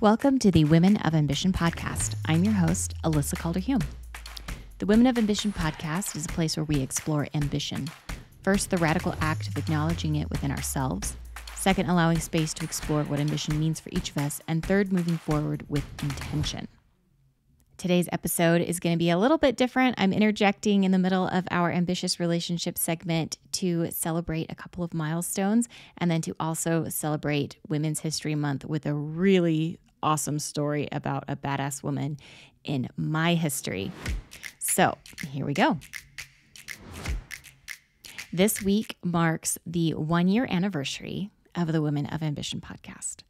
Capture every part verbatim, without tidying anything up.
Welcome to the Women of Ambition Podcast. I'm your host, Alyssa Calder Hulme. The Women of Ambition Podcast is a place where we explore ambition. First, the radical act of acknowledging it within ourselves. Second, allowing space to explore what ambition means for each of us. And third, moving forward with intention. Today's episode is going to be a little bit different. I'm interjecting in the middle of our ambitious relationship segment to celebrate a couple of milestones and then to also celebrate Women's History Month with a really awesome story about a badass woman in my history. So here we go. This week marks the one-year anniversary of the Women of Ambition podcast.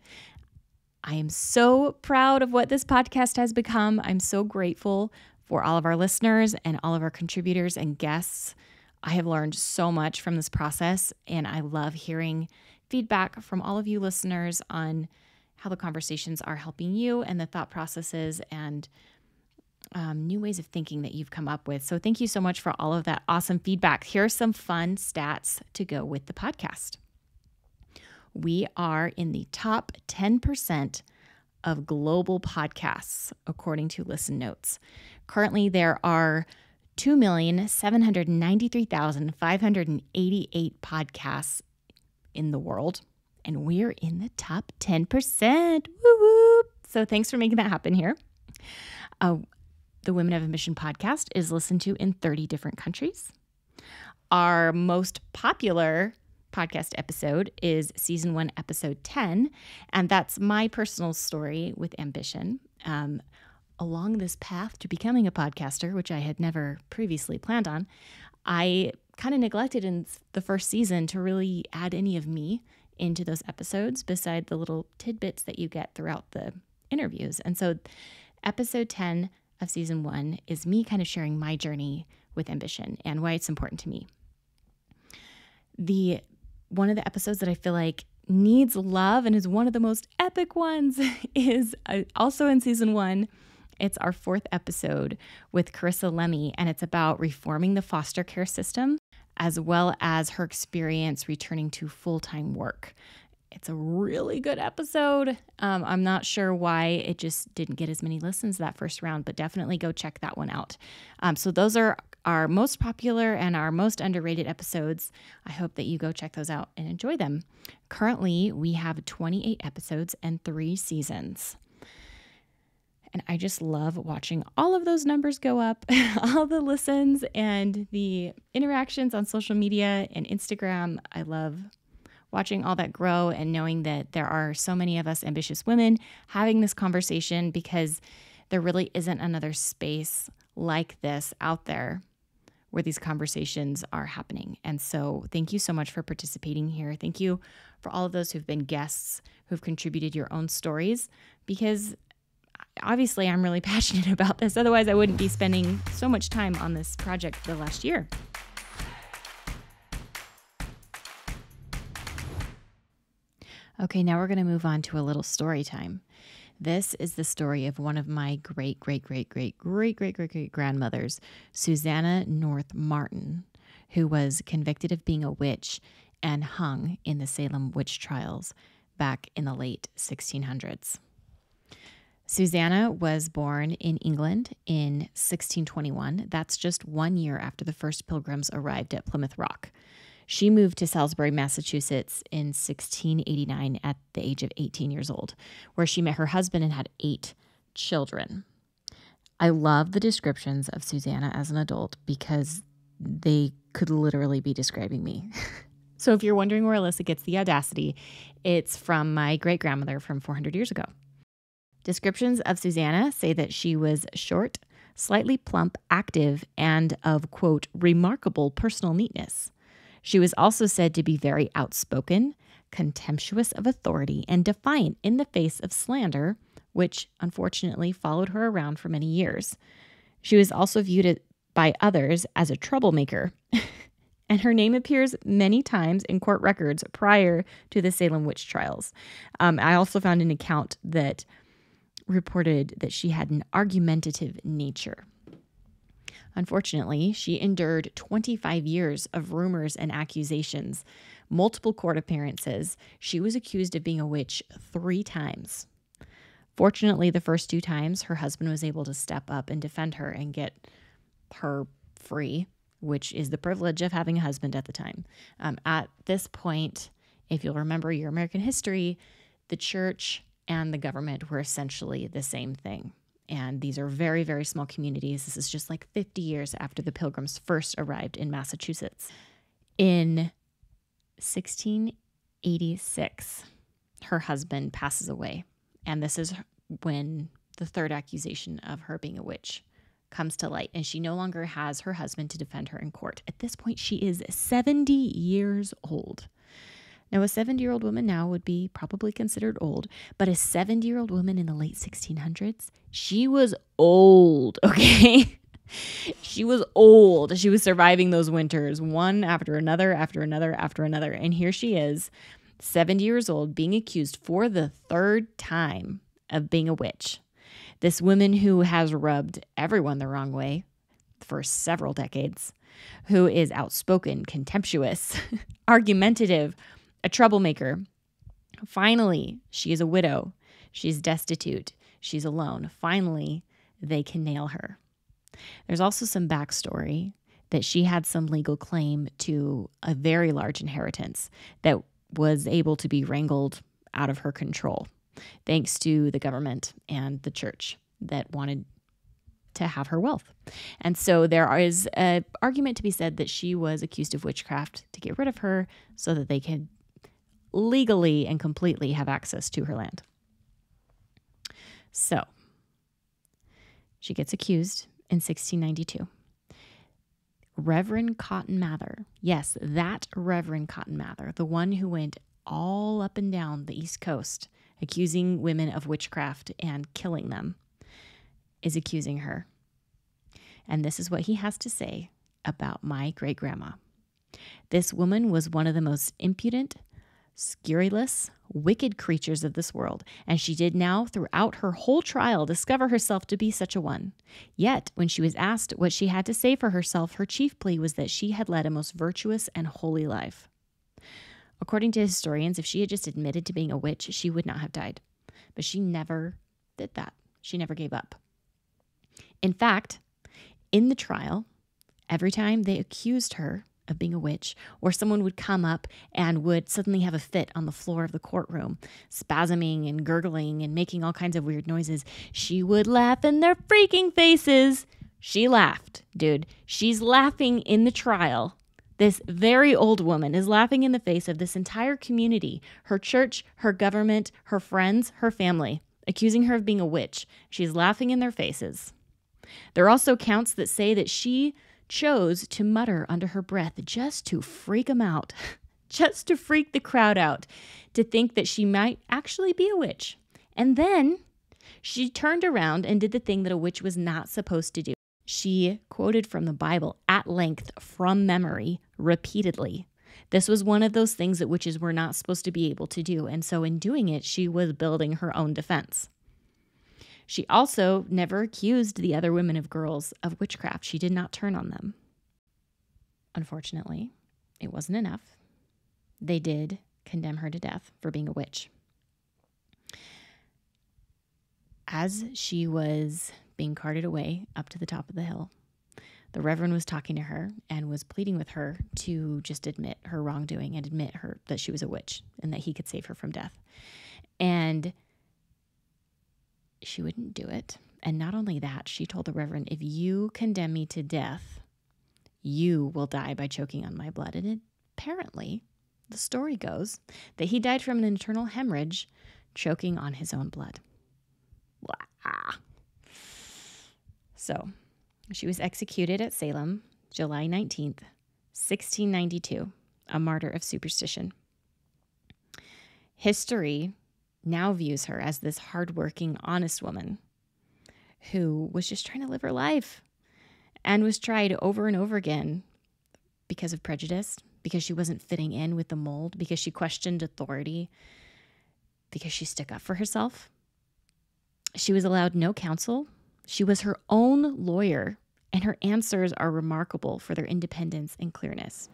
I am so proud of what this podcast has become. I'm so grateful for all of our listeners and all of our contributors and guests. I have learned so much from this process, and I love hearing feedback from all of you listeners on how the conversations are helping you and the thought processes and um, new ways of thinking that you've come up with. So thank you so much for all of that awesome feedback. Here are some fun stats to go with the podcast. We are in the top ten percent of global podcasts, according to Listen Notes. Currently, there are two million seven hundred ninety-three thousand five hundred eighty-eight podcasts in the world, and we're in the top ten percent. Woo-woo. So thanks for making that happen here. Uh, the Women of Ambition podcast is listened to in thirty different countries. Our most popular podcast episode is season one, episode ten. And that's my personal story with ambition um, along this path to becoming a podcaster, which I had never previously planned on. I kind of neglected in the first season to really add any of me into those episodes beside the little tidbits that you get throughout the interviews. And so episode ten of season one is me kind of sharing my journey with ambition and why it's important to me. The One of the episodes that I feel like needs love and is one of the most epic ones is also in season one. It's our fourth episode with Carissa Lemmy, and it's about reforming the foster care system as well as her experience returning to full-time work. It's a really good episode. Um, I'm not sure why it just didn't get as many listens that first round, but definitely go check that one out. Um, so those are our most popular and our most underrated episodes. I hope that you go check those out and enjoy them. Currently, we have twenty-eight episodes and three seasons. And I just love watching all of those numbers go up, all the listens and the interactions on social media and Instagram. I love watching all that grow and knowing that there are so many of us ambitious women having this conversation, because there really isn't another space like this out there where these conversations are happening. And so thank you so much for participating here. Thank you for all of those who've been guests, who've contributed your own stories, because obviously I'm really passionate about this. Otherwise, I wouldn't be spending so much time on this project for the last year. Okay, now we're going to move on to a little story time. This is the story of one of my great, great, great, great, great, great, great, great grandmothers, Susannah North Martin, who was convicted of being a witch and hung in the Salem Witch Trials back in the late sixteen hundreds. Susannah was born in England in sixteen twenty-one. That's just one year after the first pilgrims arrived at Plymouth Rock. She moved to Salisbury, Massachusetts in sixteen eighty-nine at the age of eighteen years old, where she met her husband and had eight children. I love the descriptions of Susannah as an adult because they could literally be describing me. So if you're wondering where Alyssa gets the audacity, it's from my great-grandmother from four hundred years ago. Descriptions of Susannah say that she was short, slightly plump, active, and of, quote, remarkable personal neatness. She was also said to be very outspoken, contemptuous of authority, and defiant in the face of slander, which unfortunately followed her around for many years. She was also viewed by others as a troublemaker, and her name appears many times in court records prior to the Salem witch trials. Um, I also found an account that reported that she had an argumentative nature. Unfortunately, she endured twenty-five years of rumors and accusations, multiple court appearances. She was accused of being a witch three times. Fortunately, the first two times, her husband was able to step up and defend her and get her free, which is the privilege of having a husband at the time. Um, at this point, if you'll remember your American history, the church and the government were essentially the same thing. And these are very, very small communities. This is just like fifty years after the Pilgrims first arrived in Massachusetts. In sixteen eighty-six, her husband passes away. And this is when the third accusation of her being a witch comes to light. And she no longer has her husband to defend her in court. At this point, she is seventy years old. Now, a seventy-year-old woman now would be probably considered old, but a seventy-year-old woman in the late sixteen hundreds, she was old, okay? She was old. She was surviving those winters, one after another, after another, after another. And here she is, seventy years old, being accused for the third time of being a witch. This woman who has rubbed everyone the wrong way for several decades, who is outspoken, contemptuous, argumentative, a troublemaker. Finally, she is a widow. She's destitute. She's alone. Finally, they can nail her. There's also some backstory that she had some legal claim to a very large inheritance that was able to be wrangled out of her control, thanks to the government and the church that wanted to have her wealth. And so there is an argument to be said that she was accused of witchcraft to get rid of her so that they could legally and completely have access to her land. So she gets accused in sixteen ninety-two. Reverend Cotton Mather, yes, that Reverend Cotton Mather, the one who went all up and down the East Coast accusing women of witchcraft and killing them, is accusing her. And this is what he has to say about my great-grandma. This woman was one of the most impudent, scurrilous, wicked creatures of this world, and she did now throughout her whole trial discover herself to be such a one. Yet, when she was asked what she had to say for herself, her chief plea was that she had led a most virtuous and holy life. According to historians, if she had just admitted to being a witch, she would not have died. But she never did that. She never gave up. In fact, in the trial, every time they accused her of being a witch, or someone would come up and would suddenly have a fit on the floor of the courtroom, spasming and gurgling and making all kinds of weird noises, she would laugh in their freaking faces. She laughed, dude. She's laughing in the trial. This very old woman is laughing in the face of this entire community, her church, her government, her friends, her family, accusing her of being a witch. She's laughing in their faces. There are also accounts that say that she chose to mutter under her breath just to freak them out, just to freak the crowd out, to think that she might actually be a witch. And then she turned around and did the thing that a witch was not supposed to do. She quoted from the Bible at length from memory repeatedly. This was one of those things that witches were not supposed to be able to do. And so in doing it, she was building her own defense. She also never accused the other women of girls of witchcraft. She did not turn on them. Unfortunately, it wasn't enough. They did condemn her to death for being a witch. As she was being carted away up to the top of the hill, the Reverend was talking to her and was pleading with her to just admit her wrongdoing and admit her that she was a witch and that he could save her from death. And she wouldn't do it. And not only that, she told the Reverend, if you condemn me to death, you will die by choking on my blood. And apparently, the story goes that he died from an internal hemorrhage, choking on his own blood. Blah. So she was executed at Salem, July nineteenth, sixteen ninety-two, a martyr of superstition. History now views her as this hardworking, honest woman who was just trying to live her life and was tried over and over again because of prejudice, because she wasn't fitting in with the mold, because she questioned authority, because she stuck up for herself. She was allowed no counsel. She was her own lawyer, and her answers are remarkable for their independence and clearness.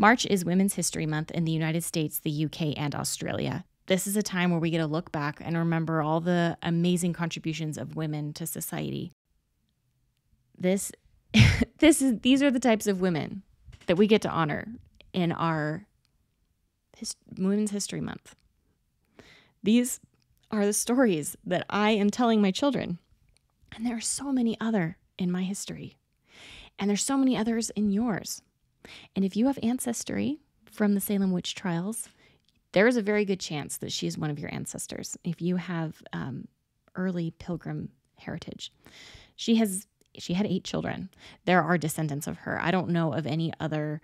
March is Women's History Month in the United States, the U K, and Australia. This is a time where we get to look back and remember all the amazing contributions of women to society. This, this is, these are the types of women that we get to honor in our his, Women's History Month. These are the stories that I am telling my children. And there are so many other in my history. And there's so many others in yours. And if you have ancestry from the Salem Witch Trials, there is a very good chance that she is one of your ancestors. If you have um, early pilgrim heritage, she has she had eight children. There are descendants of her. I don't know of any other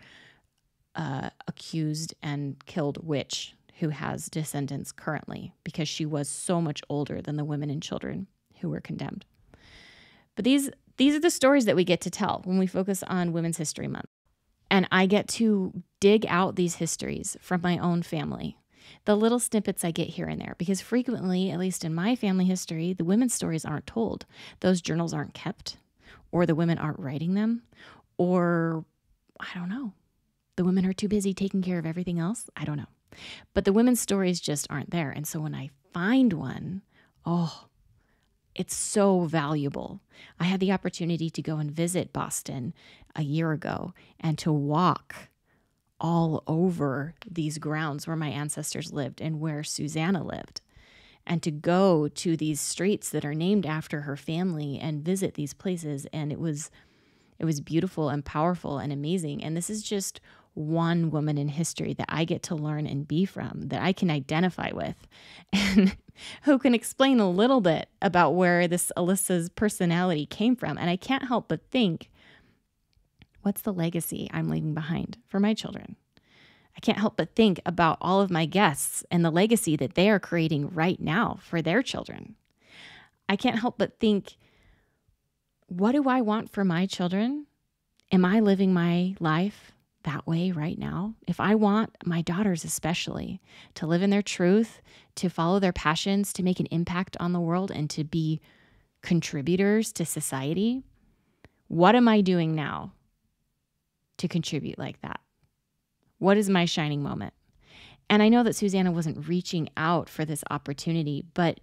uh, accused and killed witch who has descendants currently, because she was so much older than the women and children who were condemned. But these these are the stories that we get to tell when we focus on Women's History Month. And I get to dig out these histories from my own family, the little snippets I get here and there, because frequently, at least in my family history, the women's stories aren't told. Those journals aren't kept, or the women aren't writing them, or I don't know. The women are too busy taking care of everything else. I don't know. But the women's stories just aren't there. And so when I find one, oh, it's so valuable. I had the opportunity to go and visit Boston a year ago and to walk all over these grounds where my ancestors lived and where Susannah lived, and to go to these streets that are named after her family and visit these places. And it was, it was beautiful and powerful and amazing. And this is just one woman in history that I get to learn and be from, that I can identify with, and who can explain a little bit about where this Alyssa's personality came from. And I can't help but think, what's the legacy I'm leaving behind for my children? I can't help but think about all of my guests and the legacy that they are creating right now for their children. I can't help but think, what do I want for my children? Am I living my life that way right now? If I want my daughters especially to live in their truth, to follow their passions, to make an impact on the world, and to be contributors to society, what am I doing now to contribute like that? What is my shining moment? And I know that Susannah wasn't reaching out for this opportunity, but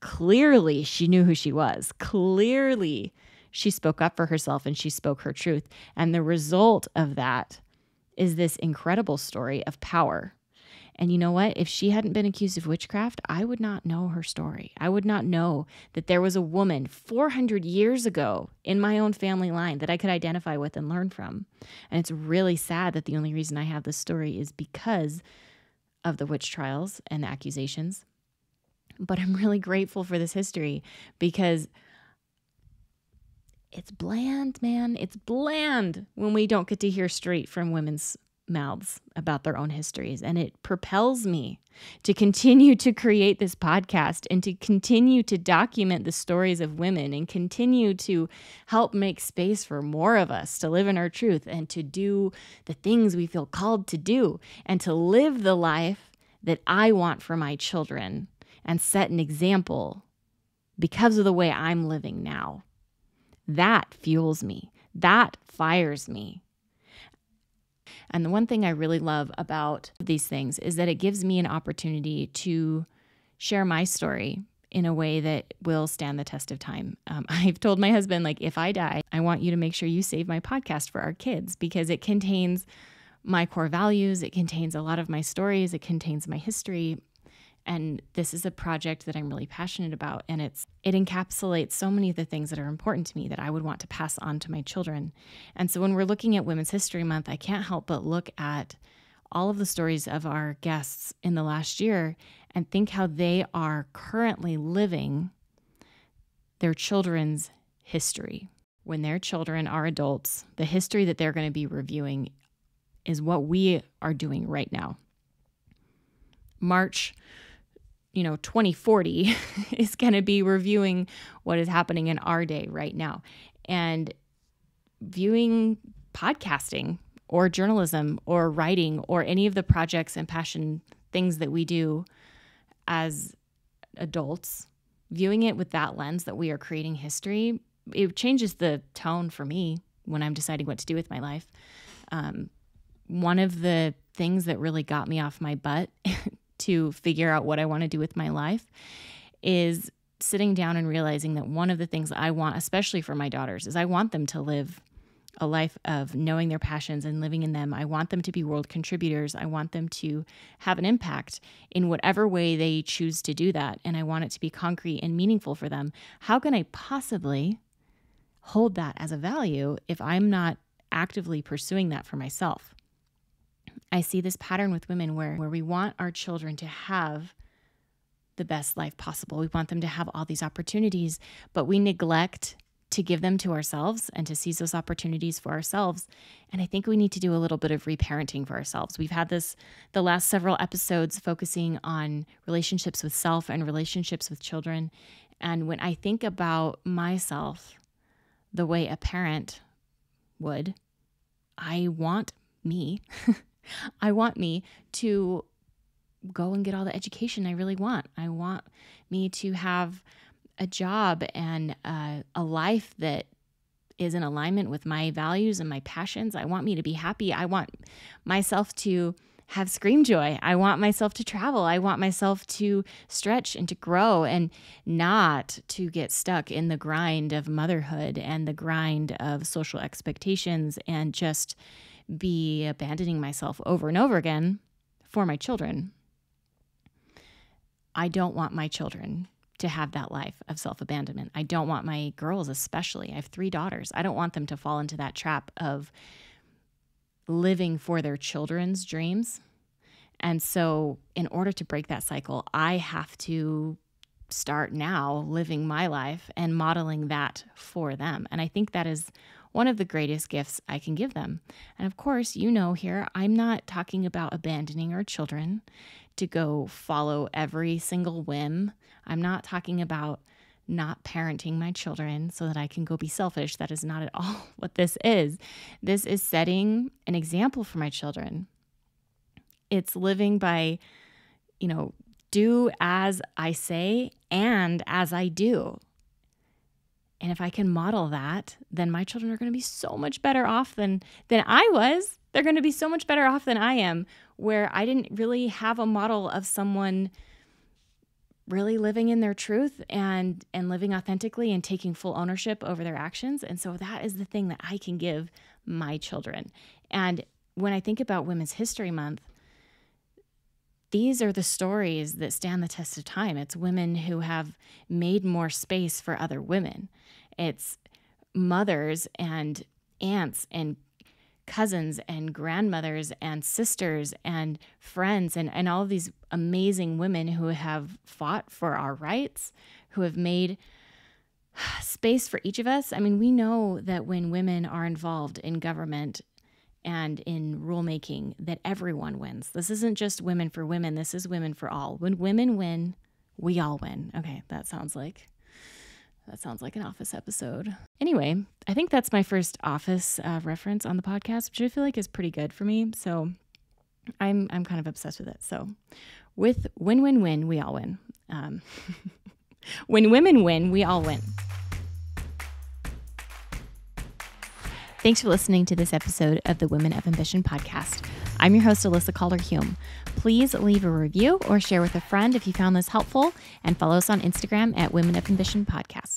clearly she knew who she was. Clearly she spoke up for herself and she spoke her truth. And the result of that is this incredible story of power. And you know what? If she hadn't been accused of witchcraft, I would not know her story. I would not know that there was a woman four hundred years ago in my own family line that I could identify with and learn from. And it's really sad that the only reason I have this story is because of the witch trials and the accusations. But I'm really grateful for this history, because it's bland, man. It's bland when we don't get to hear straight from women's mouths about their own histories. And it propels me to continue to create this podcast and to continue to document the stories of women and continue to help make space for more of us to live in our truth and to do the things we feel called to do and to live the life that I want for my children and set an example because of the way I'm living now. That fuels me. That fires me. And the one thing I really love about these things is that it gives me an opportunity to share my story in a way that will stand the test of time. Um, I've told my husband, like, if I die, I want you to make sure you save my podcast for our kids, because it contains my core values. It contains a lot of my stories. It contains my history. And this is a project that I'm really passionate about. And it's it encapsulates so many of the things that are important to me that I would want to pass on to my children. And so when we're looking at Women's History Month, I can't help but look at all of the stories of our guests in the last year and think how they are currently living their children's history. When their children are adults, the history that they're going to be reviewing is what we are doing right now. March, you know, twenty forty is going to be reviewing what is happening in our day right now. And viewing podcasting or journalism or writing or any of the projects and passion things that we do as adults, viewing it with that lens that we are creating history, it changes the tone for me when I'm deciding what to do with my life. Um, one of the things that really got me off my butt to figure out what I want to do with my life is sitting down and realizing that one of the things I want, especially for my daughters, is I want them to live a life of knowing their passions and living in them. I want them to be world contributors. I want them to have an impact in whatever way they choose to do that. And I want it to be concrete and meaningful for them. How can I possibly hold that as a value if I'm not actively pursuing that for myself? I see this pattern with women where, where we want our children to have the best life possible. We want them to have all these opportunities, but we neglect to give them to ourselves and to seize those opportunities for ourselves. And I think we need to do a little bit of reparenting for ourselves. We've had this, the last several episodes focusing on relationships with self and relationships with children. And when I think about myself, the way a parent would, I want me, I want me to go and get all the education I really want. I want me to have a job and uh, a life that is in alignment with my values and my passions. I want me to be happy. I want myself to have scream joy. I want myself to travel. I want myself to stretch and to grow and not to get stuck in the grind of motherhood and the grind of social expectations and just be abandoning myself over and over again for my children. I don't want my children to have that life of self-abandonment. I don't want my girls, especially. I have three daughters. I don't want them to fall into that trap of living for their children's dreams. And so in order to break that cycle, I have to start now living my life and modeling that for them. And I think that is one of the greatest gifts I can give them. And of course, you know, here, I'm not talking about abandoning our children to go follow every single whim. I'm not talking about not parenting my children so that I can go be selfish. That is not at all what this is. This is setting an example for my children. It's living by, you know, do as I say and as I do. And if I can model that, then my children are going to be so much better off than, than I was. They're going to be so much better off than I am, where I didn't really have a model of someone really living in their truth and, and living authentically and taking full ownership over their actions. And so that is the thing that I can give my children. And when I think about Women's History Month, these are the stories that stand the test of time. It's women who have made more space for other women. It's mothers and aunts and cousins and grandmothers and sisters and friends and, and all of these amazing women who have fought for our rights, who have made space for each of us. I mean, we know that when women are involved in government and in rulemaking, that everyone wins. This isn't just women for women. This is women for all. When women win, we all win. Okay, that sounds like that sounds like an Office episode. Anyway, I think that's my first Office uh, reference on the podcast, which I feel like is pretty good for me. So I'm I'm kind of obsessed with it. So with win, win, win, we all win. Um, when women win, we all win. Thanks for listening to this episode of the Women of Ambition podcast. I'm your host, Alyssa Calder Hulme. Please leave a review or share with a friend if you found this helpful, and follow us on Instagram at Women of Ambition Podcast.